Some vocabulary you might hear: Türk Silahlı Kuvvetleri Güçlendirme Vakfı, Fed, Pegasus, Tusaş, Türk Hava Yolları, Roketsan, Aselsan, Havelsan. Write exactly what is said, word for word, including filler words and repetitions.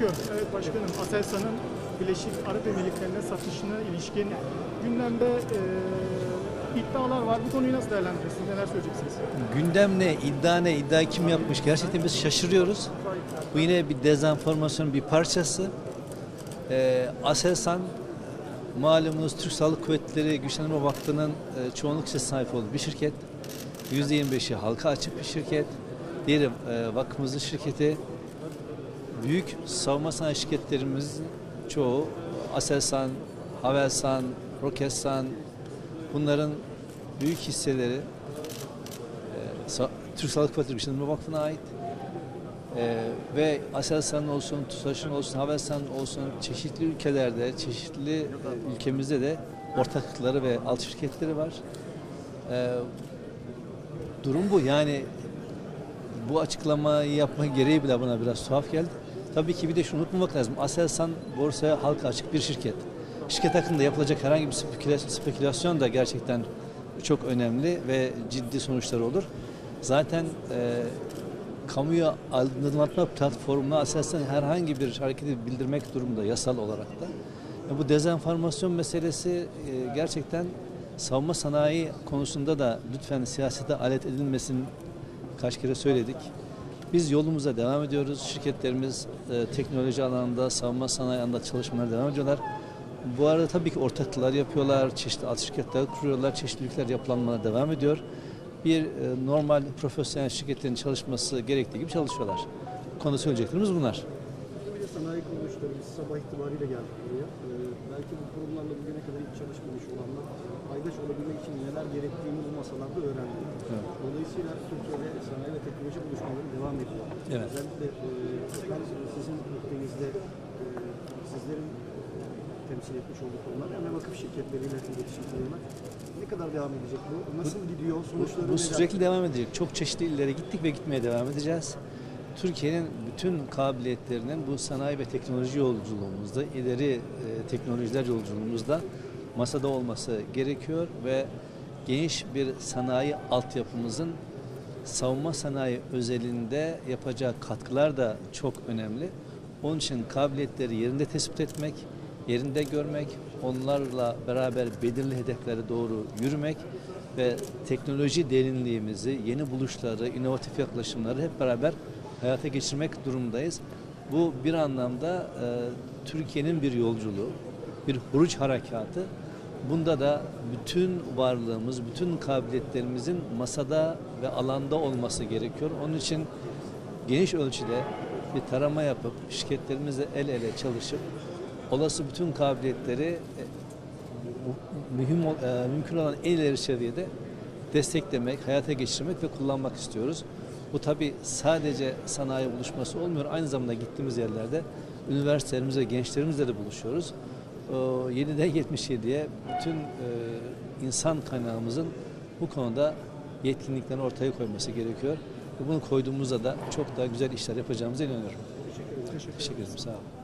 gerekiyor. Evet başkanım, Aselsan'ın Birleşik Arap Emirlikleri'ne satışına ilişkin gündemde e, iddialar var. Bu konuyu nasıl değerlendiriyorsunuz? Neler söyleyeceksiniz? Gündem ne? İddia ne? İddia kim yapmış? Gerçekten biz şaşırıyoruz. Bu yine bir dezenformasyonun bir parçası. E, Aselsan malumunuz Türk Silahlı Kuvvetleri Güçlendirme Vakfı'nın e, çoğunluk hisse sahibi olduğu bir şirket. yüzde yirmi beşi halka açık bir şirket. Diyelim e, vakfımızın şirketi. Büyük savunma sanayi şirketlerimiz çoğu Aselsan, Havelsan, Roketsan, bunların büyük hisseleri e, Türk Silahlı Kuvvetleri Güçlendirme Vakfı'na ait. E, ve Aselsan olsun, Tusaş'ın olsun, Havelsan olsun çeşitli ülkelerde, çeşitli e, ülkemizde de ortaklıkları ve alt şirketleri var. E, durum bu. Yani bu açıklamayı yapma gereği bile bana biraz tuhaf geldi. Tabii ki bir de şunu unutmamak lazım. Aselsan borsaya halka açık bir şirket. Şirket hakkında yapılacak herhangi bir spekülasyon da gerçekten çok önemli ve ciddi sonuçları olur. Zaten e, kamuya aydınlatma platformuna Aselsan herhangi bir hareketi bildirmek durumunda yasal olarak da. E, bu dezenformasyon meselesi e, gerçekten savunma sanayi konusunda da lütfen siyasete alet edilmesin. Kaç kere söyledik. Biz yolumuza devam ediyoruz. Şirketlerimiz e, teknoloji alanında, savunma sanayi alanında çalışmalara devam ediyorlar. Bu arada tabii ki ortaklıklar yapıyorlar, çeşitli alt şirketler kuruyorlar, çeşitli ülkeler yapılanmalara devam ediyor. Bir e, normal profesyonel şirketlerin çalışması gerektiği gibi çalışıyorlar. Bu konuda söyleyeceklerimiz bunlar. Sanayi kuruluşları biz sabah itibariyle geldik buraya. Ee, belki bu kurumlarla bugüne kadar hiç çalışmamış olanlar paydaş olabilmek için neler gerektiğini bu masalarda öğrendik. Evet. Dolayısıyla Türkiye'de sanayi ve teknoloji buluşmaları devam ediyor. Evet. Özellikle e, sizin ülkenizde e, sizlerin temsil etmiş olduğu konular, yani vakıf şirketleriyle iletişim kurulmak ne kadar devam edecek bu? Nasıl gidiyor? Sonuçları bu, bu sürekli neler? Devam edecek. Çok çeşitli illere gittik ve gitmeye devam edeceğiz. Türkiye'nin bütün kabiliyetlerinin bu sanayi ve teknoloji yolculuğumuzda, ileri e, teknolojiler yolculuğumuzda masada olması gerekiyor ve geniş bir sanayi altyapımızın savunma sanayi özelinde yapacağı katkılar da çok önemli. Onun için kabiliyetleri yerinde tespit etmek, yerinde görmek, onlarla beraber belirli hedeflere doğru yürümek ve teknoloji derinliğimizi, yeni buluşları, inovatif yaklaşımları hep beraber hayata geçirmek durumundayız. Bu bir anlamda e, Türkiye'nin bir yolculuğu, bir huruç harekatı. Bunda da bütün varlığımız, bütün kabiliyetlerimizin masada ve alanda olması gerekiyor. Onun için geniş ölçüde bir tarama yapıp, şirketlerimizle el ele çalışıp, olası bütün kabiliyetleri e, mühim, e, mümkün olan en ileri seviyede desteklemek, hayata geçirmek ve kullanmak istiyoruz. Bu tabii sadece sanayi buluşması olmuyor. Aynı zamanda gittiğimiz yerlerde üniversitelerimize, gençlerimizle de buluşuyoruz. Ee, yediden yetmiş yediye bütün e, insan kaynağımızın bu konuda yetkinliklerini ortaya koyması gerekiyor. Ve bunu koyduğumuzda da çok daha güzel işler yapacağımıza inanıyorum. Teşekkür ederim. Teşekkür ederim. Sağ olun.